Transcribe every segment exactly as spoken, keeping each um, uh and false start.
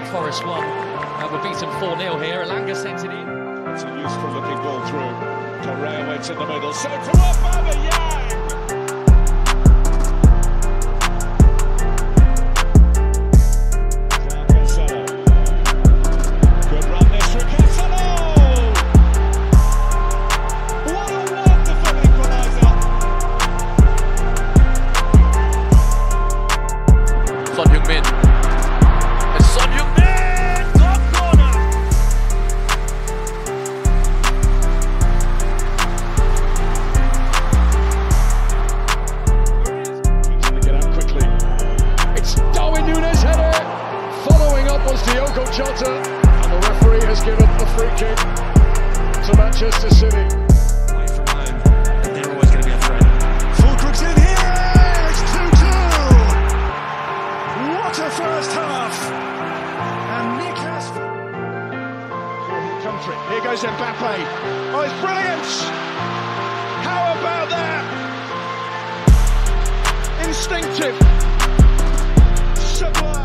and Forest won. And we're beaten four nil here. Elanga sends it in. It's a useful looking ball through. Correa waits in the middle. So from Mbappe, yeah! And the referee has given the free kick to Manchester City. Away from home, and they're always going to be a threat. Fulcrook's in here! It's two two! What a first half! And Nick has... Country. Here goes Mbappe. Oh, it's brilliant! How about that? Instinctive. Sublime.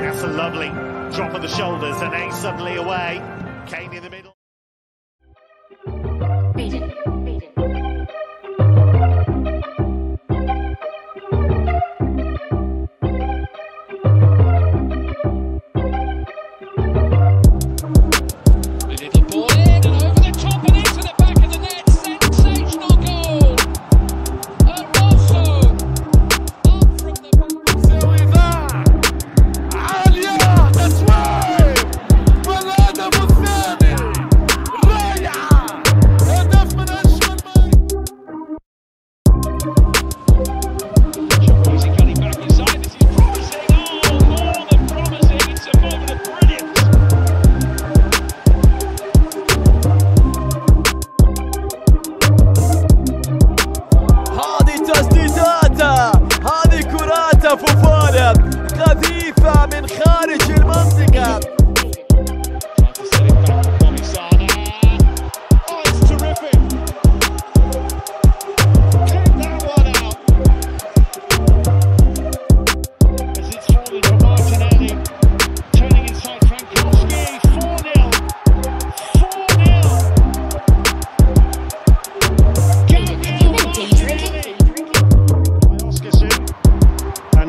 That's a lovely drop of the shoulders, and then suddenly away, came in the middle. Beat it, beat it. Little ball in, and over the top, and into the back of the net. Sensational goal. And also, up from the... فوفانا خفيفة من خارج المنطقة.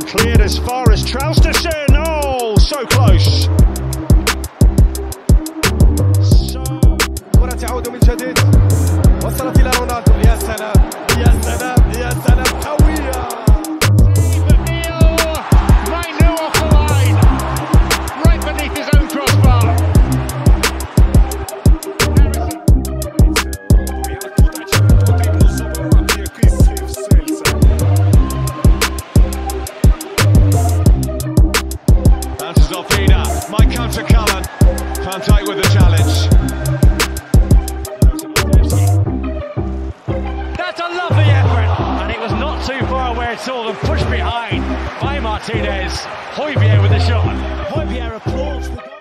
Cleared as far as Trousterson. Oh, so close. كرة تعود من جديد وصلت إلى رونالدو. يا سلام يا سلام يا سلام. قوية. Right now off the line, right beneath his own crossbar. Might come to Cullen. Fante with the challenge. That's a lovely effort, and it was not too far away at all, and pushed behind by Martinez. Højbjerg with the shot. Højbjerg applauds the goal.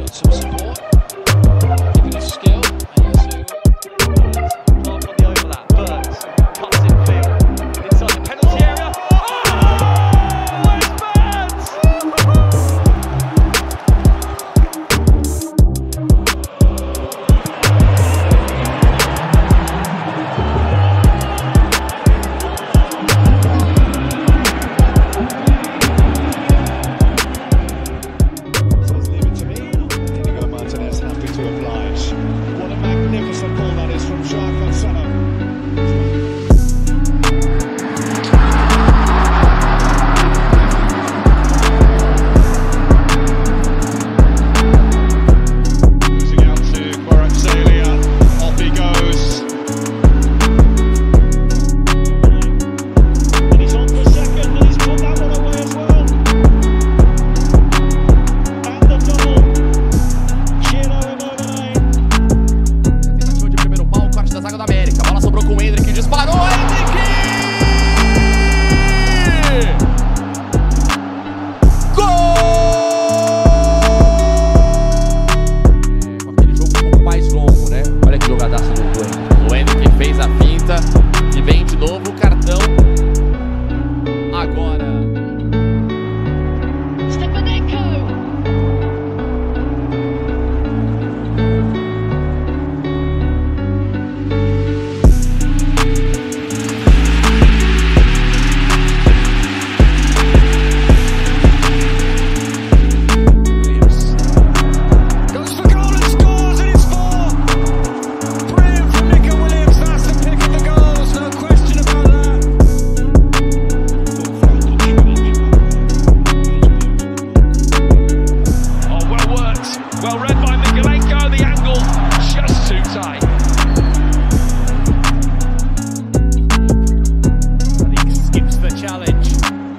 Got some support. Giving us skill. angle, just too tight. And he skips the challenge,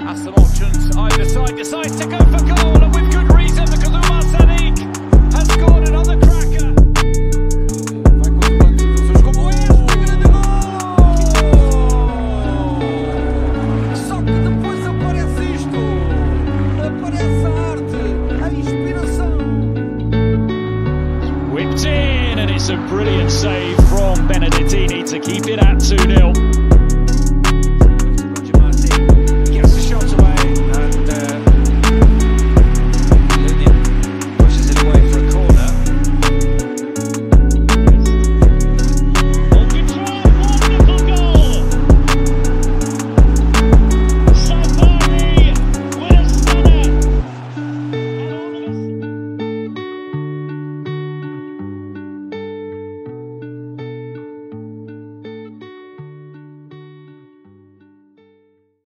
has some options either side, decides to go for goal, and with good reason, because Umar Sadiq has scored another cracker. Whipped in, and it's a brilliant save from Benedettini to keep it at two nil.